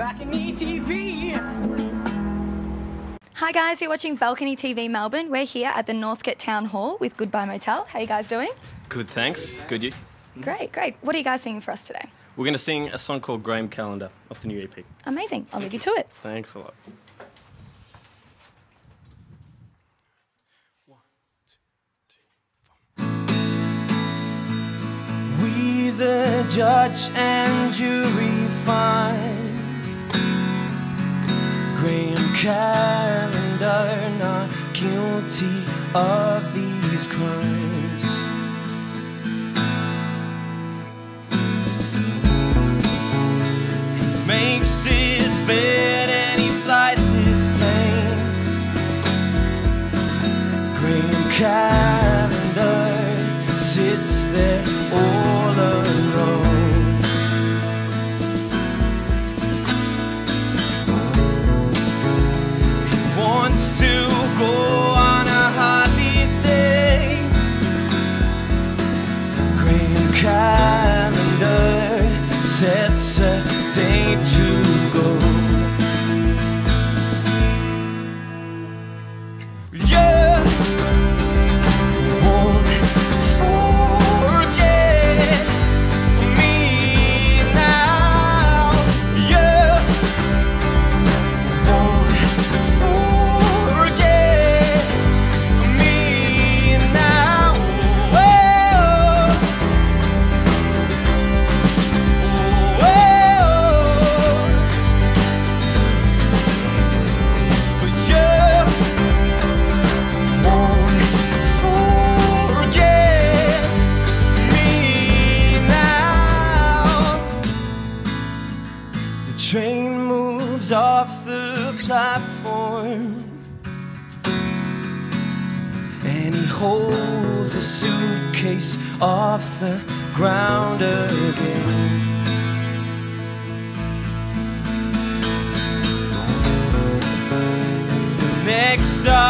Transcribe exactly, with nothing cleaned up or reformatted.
Balcony T V. Hi guys, you're watching Balcony T V Melbourne. We're here at the Northcote Town Hall with Goodbye Motel. How are you guys doing? Good, thanks. Good, you? Great, great. What are you guys singing for us today? We're going to sing a song called Graham Calendar off the new E P. Amazing. I'll leave you to it. Thanks a lot. We the judge and jury find Graham Calendar not guilty of these crimes. He makes his bed and he flies his planes. Graham Calendar sits there all alone. He wants to go on a holiday. Graham Calendar sets a day to go. Train moves off the platform and he holds a suitcase off the ground again. Next stop.